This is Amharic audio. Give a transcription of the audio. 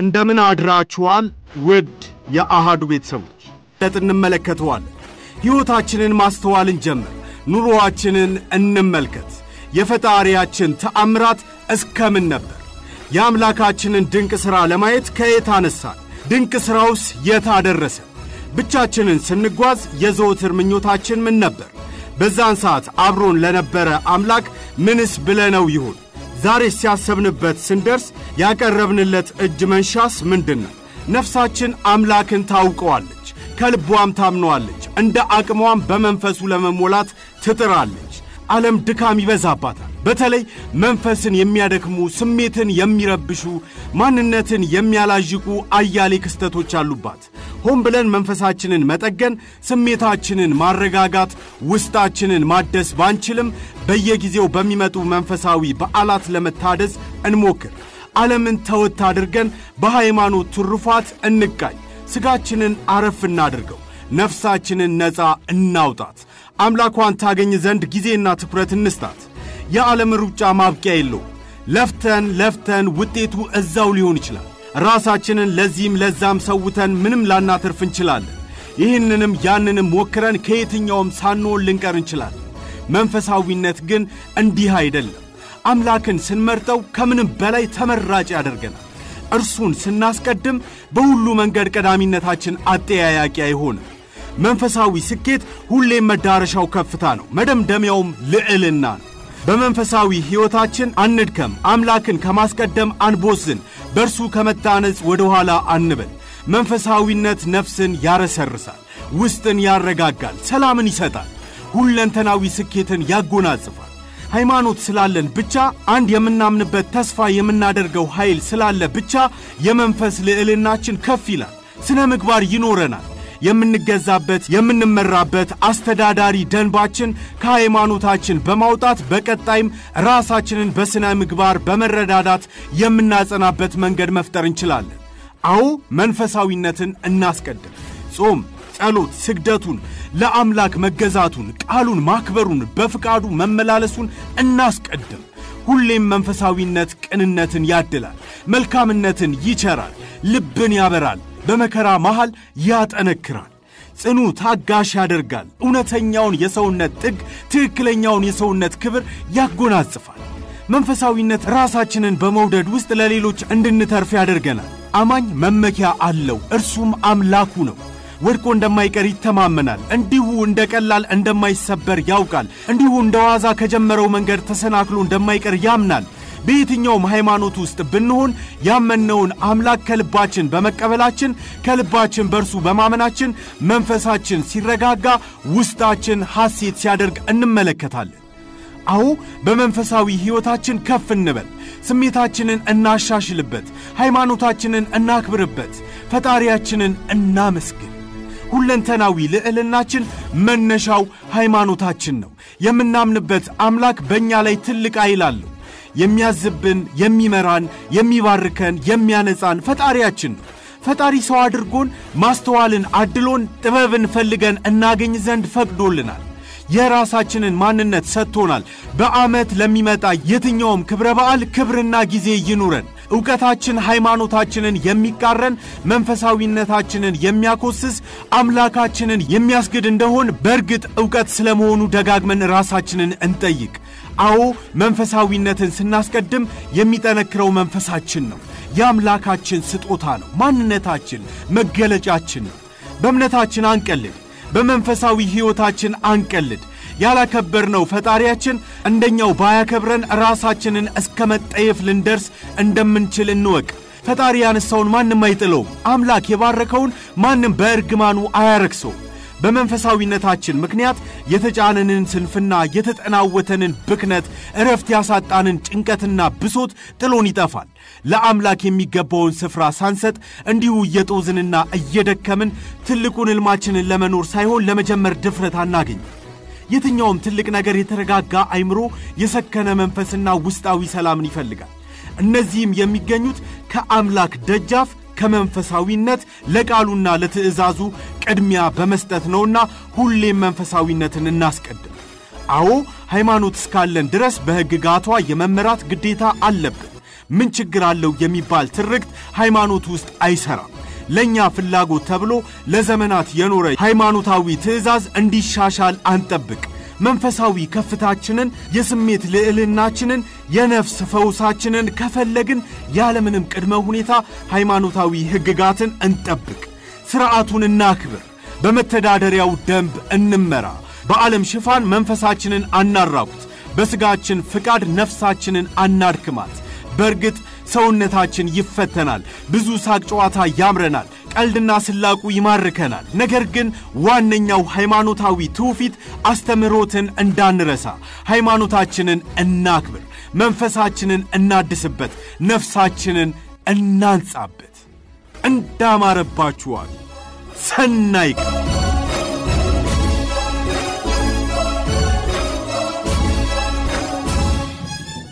እንደምን አድራችኋል ውድ የአሃዱ ቤተሰቦች እንመለከተዋለን ህይወታችንን ማስተዋል እንጀምር ኑሮአችንን እንመልከት የፈጣሪያችን ተአምራት እስከምን ነበር ያምላካችንን ድንቅ ሥራ ለማየት ከየታነሳን ድንቅ ሥራውስ የታደረሰ ብቻችንን ስንጓዝ የዘወትር ምኞታችን ምን ነበር በዛን ሰዓት አብሮን ለነበረ አምላክ ምንስ ብለነው ይሁን ዛሬስ ያሰብንበት ስንደርስ ያቀረብንለት እጅ መንሻስ ምንድነው ነፍሳችን አምላክን ታውቀዋለች ከልቧም ታምኗለች እንደ አቅሟም በመንፈሱ ለመሞላት ትጥራለች ዓለም ድካም ይበዛባታል በተለይ መንፈስን የሚያደክሙ ስሜትን የሚረብሹ ማንነትን የሚያላጅቁ አያሌ ክስተቶች አሉባት ሆን ብለን መንፈሳችንን መጠገን ስሜታችንን ማረጋጋት ውስጣችንን ማደስ ባንችልም በየጊዜው በሚመጡ መንፈሳዊ በዓላት ለመታደስ እንሞክር ዓለምን ተወት አድርገን በሃይማኖት ትርፋት እንቃይ ስጋችንን አረፍና አድርገው ነፍሳችንን ነፃ እናውጣት አምላኳን ታገኝ ዘንድ ጊዜና ትኩረት እንስጣት የዓለም ሩጫ ማብቂያ የለው ለፍተን ውጤቱ እዛው ሊሆን ይችላል ራሳችንን ለዚህም ለዛም ሰውተን ምንም ላናተርፍ እንችላለን ይህንንም ያንንም ወክረን ከየትኛውም ሳንሆን ልንቀር እንችላለን መንፈሳዊነት ግን እንዲህ አይደለም አምላክን ስንመርጠው ከምንም በላይ ተመራጭ ያደርገናል እርሱን ስናስቀድም በሁሉ መንገድ ቀዳሚነታችን አጠያያቂ አይሆንም መንፈሳዊ ስኬት ሁሌም መዳረሻው ከፍታ ነው መደምደሚያውም ልዕልና ነው በመንፈሳዊ ህይወታችን አንድከም አምላክን ከማስቀደም አንቦዝን በርሱ ከመታነጽ ወደ ኋላ አንበል መንፈሳዊነት ነፍስን ያረሰርሳል ውስጥን ያረጋጋል ሰላምን ይሰጣል ሁለንተናዊ ስኬትን ያጎናጽፋል ሃይማኖት ስላለን ብቻ አንድ የምናምንበት ተስፋ የምናደርገው ኃይል ስላለ ብቻ የመንፈስ ልዕልናችን ከፍ ይላል ስነ ምግባር ይኖረናል የምንገዛበት የምንመራበት አስተዳዳሪ ደንባችን ከሃይማኖታችን በማውጣት በቀጣይም ራሳችንን በስነ ምግባር በመረዳዳት የምናጸናበት መንገድ መፍጠር እንችላለን አው መንፈሳዊነትን እናስቀድም ጾም ጸሎት ስግደቱን ለአምላክ መገዛቱን ቃሉን ማክበሩን በፍቃዱ መመላለሱን እናስቀድም ሁሌም መንፈሳዊነት ቅንነትን ያድላል መልካምነትን ይቸራል ልብን ያበራል በመከራ መሃል ያጠነክራል ጽኑ ታጋሽ ያደርጋል እውነተኛውን የሰውነት ጥግ ትክክለኛውን የሰውነት ክብር ያጎናጽፋል መንፈሳዊነት ራሳችንን በመውደድ ውስጥ ለሌሎች እንድንተርፍ ያደርገናል አማኝ መመኪያ አለው እርሱም አምላኩ ነው ወድቆ እንደማይቀር ይተማመናል እንዲሁ እንደቀላል እንደማይሰበር ያውቃል እንዲሁ እንደዋዛ ከጀመረው መንገድ ተሰናክሎ እንደማይቀር ያምናል በየትኛውም ሃይማኖት ውስጥ ብንሆን ያመነውን አምላክ ከልባችን በመቀበላችን ከልባችን በርሱ በማመናችን መንፈሳችን ሲረጋጋ ውስጣችን ሐሴት ሲያደርግ እንመለከታለን አው በመንፈሳዊ ህይወታችን ከፍ እንበል ስሜታችንን እናሻሽልበት ሃይማኖታችንን እናክብርበት ፈጣሪያችንን እናመስግን ሁለንተናዊ ልዕልናችን መነሻው ሃይማኖታችን ነው የምናምንበት አምላክ በእኛ ላይ ትልቅ አይላለው የሚያዝብን የሚመራን የሚባርከን የሚያነጻን ፈጣሪያችን ነው ፈጣሪ ሰው አድርጎን ማስተዋልን አድሎን ጥበብን ፈልገን እናገኝ ዘንድ ፈቅዶልናል የራሳችንን ማንነት ሰጥቶናል በአመት ለሚመጣ የትኛውም ክብረ በዓል ክብርና ጊዜ ይኑረን ዕውቀታችን ሃይማኖታችንን የሚቃረን መንፈሳዊነታችንን የሚያኮስስ አምላካችንን የሚያስግድ እንደሆን በእርግጥ ዕውቀት ስለመሆኑ ደጋግመን ራሳችንን እንጠይቅ አዎ መንፈሳዊነትን ስናስቀድም የሚጠነክረው መንፈሳችን ነው ያምላካችን ስጦታ ነው ማንነታችን መገለጫችን ነው በእምነታችን አንቀልድ በመንፈሳዊ ህይወታችን አንቀልድ ያላከበርነው ፈጣሪያችን እንደኛው ባያከብረን ራሳችንን እስከመጠየፍ ልንደርስ እንደምንችል እንወቅ ፈጣሪ ያነሳውን ማንም አይጥለው አምላክ የባረከውን ማንም በእርግማኑ አያረክሰው በመንፈሳዊነታችን ምክንያት የተጫነንን ስንፍና የተጠናወተንን ብክነት እረፍት ያሳጣንን ጭንቀትና ብሶት ጥሎን ይጠፋል ለአምላክ የሚገባውን ስፍራ ሳንሰጥ እንዲሁ እየጦዝንና እየደከምን ትልቁን ህልማችንን ለመኖር ሳይሆን ለመጀመር ድፍረት አናገኝ የትኛውም ትልቅ ነገር የተረጋጋ አይምሮ የሰከነ መንፈስና ውስጣዊ ሰላምን ይፈልጋል እነዚህም የሚገኙት ከአምላክ ደጃፍ ከመንፈሳዊነት ለቃሉና ለትዕዛዙ ቅድሚያ በመስጠት ነውና ሁሌም መንፈሳዊነትን እናስቀድም አዎ ሃይማኖት እስካለን ድረስ በሕግጋቷ የመመራት ግዴታ አለብን من چگرالو يمي بال ترقت هايمانو توست ايسرا لنيا في اللاغو تبلو لزمنات ينوري هايمانو تاوي تزاز اندي شاشال انتبك منفساوي كفتاتشنن يسميت لإلناتشنن ينفس فوساتشنن كفلقن يالمنم كرمهونيتا هايمانوتاوي هققاتن انتبك سرعاتون الناكبر بمتدادرياو دنب النمرا بعالم شفان منفساتشنن انار راوت بسقاتشن فكاد نفساتشنن انار كمات برقت ሰውነታችን ይፈተናል ብዙ ሳቅ ጨዋታ ያምረናል ቀልድና ስላቁ ይማርከናል ነገር ግን ዋነኛው ሃይማኖታዊ ትውፊት አስተምሮትን እንዳንረሳ ሃይማኖታችንን እናክብር መንፈሳችንን እናድስበት ነፍሳችንን እናንጻበት እንዳማረባችኋል ሰናይ